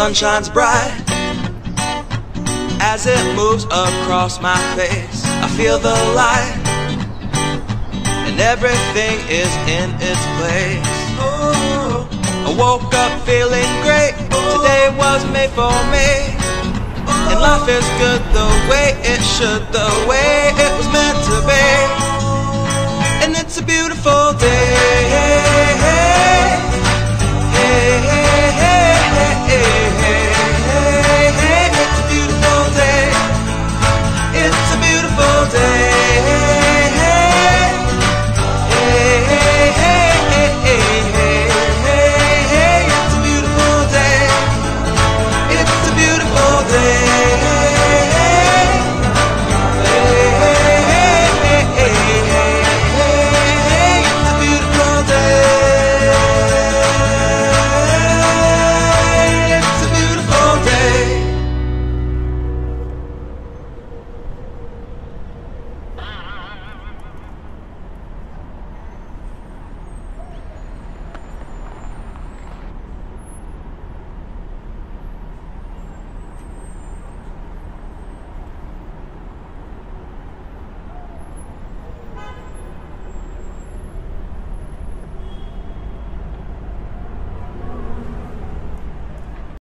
sun shines bright as it moves across my face. I feel the light and everything is in its place. Oh, I woke up feeling great. Today was made for me, and life is good the way it should, the way it was meant to be. And it's a beautiful day.